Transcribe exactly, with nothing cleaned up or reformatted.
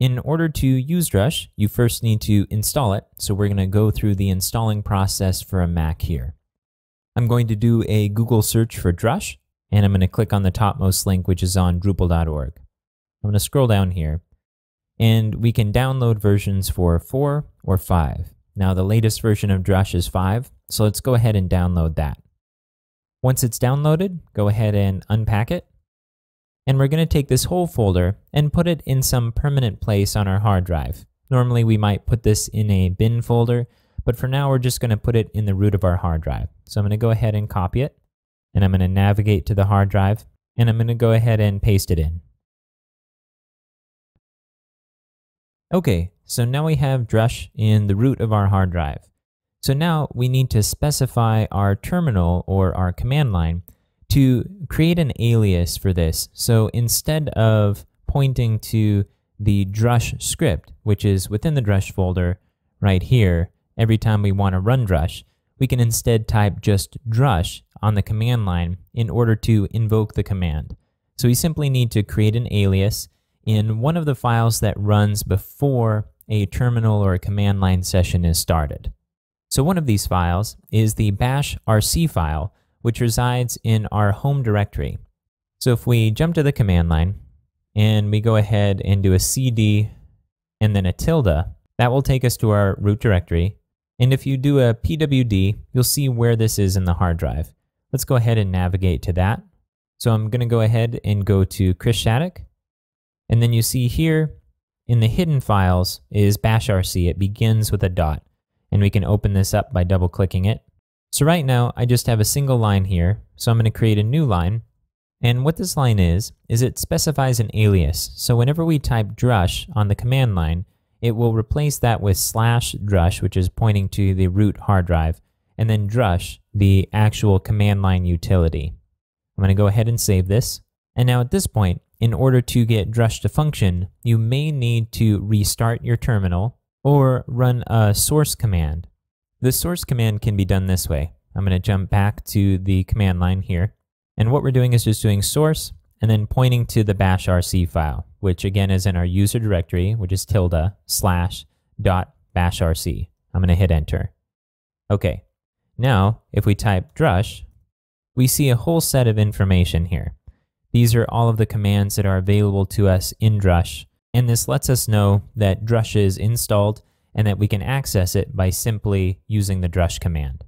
In order to use Drush, you first need to install it. So we're going to go through the installing process for a Mac here. I'm going to do a Google search for Drush, and I'm going to click on the topmost link, which is on Drupal dot org. I'm going to scroll down here, and we can download versions for four or five. Now the latest version of Drush is five, so let's go ahead and download that. Once it's downloaded, go ahead and unpack it. And we're going to take this whole folder and put it in some permanent place on our hard drive. Normally we might put this in a bin folder, but for now we're just going to put it in the root of our hard drive. So I'm going to go ahead and copy it, and I'm going to navigate to the hard drive, and I'm going to go ahead and paste it in. Okay, so now we have Drush in the root of our hard drive. So now we need to specify our terminal or our command line to create an alias for this. So instead of pointing to the Drush script, which is within the Drush folder right here, every time we want to run Drush, we can instead type just Drush on the command line in order to invoke the command. So we simply need to create an alias in one of the files that runs before a terminal or a command line session is started. So one of these files is the bash R C file, which resides in our home directory. So if we jump to the command line and we go ahead and do a C D and then a tilde, that will take us to our root directory. And if you do a P W D, you'll see where this is in the hard drive. Let's go ahead and navigate to that. So I'm going to go ahead and go to Chris Shattuck. And then you see here in the hidden files is bash R C. It begins with a dot. And we can open this up by double clicking it. So right now, I just have a single line here, so I'm going to create a new line. And what this line is, is it specifies an alias. So whenever we type Drush on the command line, it will replace that with slash Drush, which is pointing to the root hard drive, and then Drush, the actual command line utility. I'm going to go ahead and save this. And now at this point, in order to get Drush to function, you may need to restart your terminal or run a source command. The source command can be done this way. I'm going to jump back to the command line here. And what we're doing is just doing source and then pointing to the bash R C file, which again is in our user directory, which is tilde slash dot bash R C. I'm going to hit enter. Okay. Now, if we type Drush, we see a whole set of information here. These are all of the commands that are available to us in Drush. And this lets us know that Drush is installed and that we can access it by simply using the Drush command.